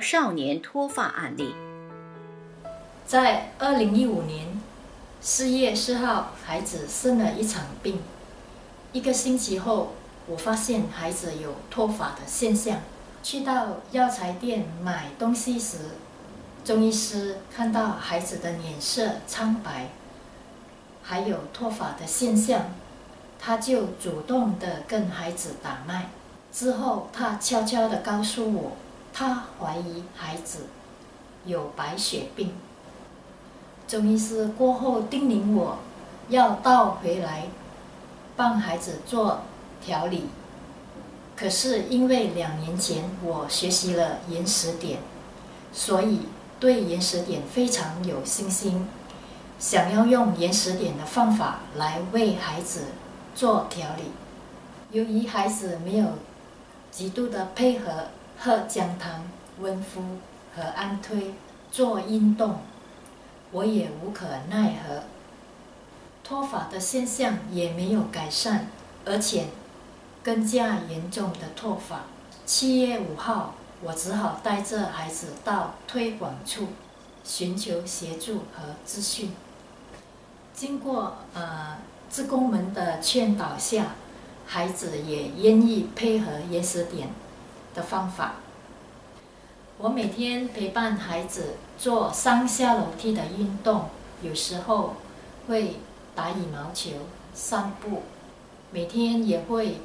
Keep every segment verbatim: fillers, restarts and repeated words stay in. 少年脱发案例。在二零一五年四月四号，孩子生了一场病。一个星期后，我发现孩子有脱发的现象。去到药材店买东西时，中医师看到孩子的脸色苍白，还有脱发的现象，他就主动的跟孩子打脉。之后，他悄悄的告诉我，他怀疑孩子有白血病。中医师过后叮咛我，要倒回来帮孩子做调理。可是因为两年前我学习了原始点，所以对原始点非常有信心，想要用原始点的方法来为孩子做调理。由于孩子没有极度的配合喝姜汤、温敷和按推做运动，我也无可奈何，脱发的现象也没有改善，而且更加严重的脱发。七月五号，我只好带着孩子到推广处寻求协助和资讯。经过呃志工们的劝导下，孩子也愿意配合原始点的方法。我每天陪伴孩子做上下楼梯的运动，有时候会打羽毛球、散步，每天也会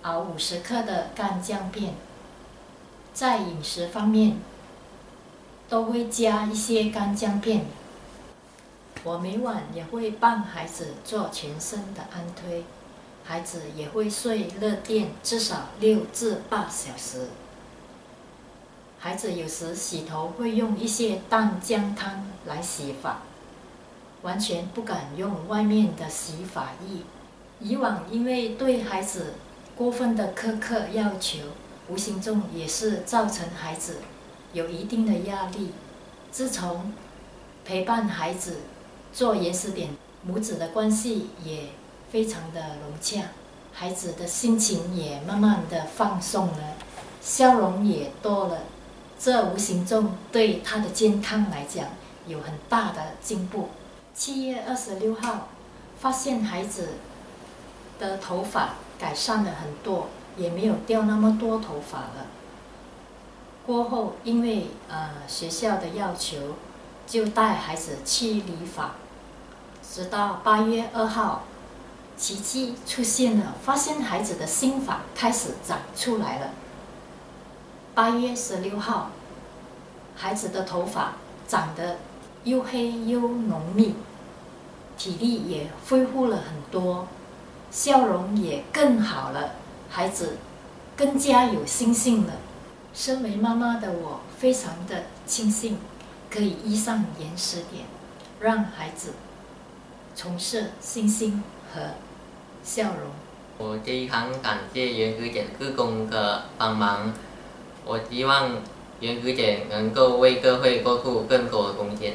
熬五十克的干姜片。在饮食方面，都会加一些干姜片。我每晚也会帮孩子做全身的按推，孩子也会睡热垫至少六至八小时。孩子有时洗头会用一些淡姜汤来洗发，完全不敢用外面的洗发液。以往因为对孩子过分的苛刻要求，无形中也是造成孩子有一定的压力。自从陪伴孩子做原始点，母子的关系也非常的融洽，孩子的心情也慢慢的放松了，笑容也多了。这无形中对他的健康来讲有很大的进步。七月二十六号，发现孩子的头发改善了很多，也没有掉那么多头发了。过后因为呃学校的要求，就带孩子去理发，直到八月二号，奇迹出现了，发现孩子的新发开始长出来了。八月十六号，孩子的头发长得又黑又浓密，体力也恢复了很多，笑容也更好了，孩子更加有信心了。身为妈妈的我，非常的庆幸可以依上原始点，让孩子重拾信心和笑容。我这一行感谢原始点志工的帮忙。我希望原始点能够为社会做出更多的贡献。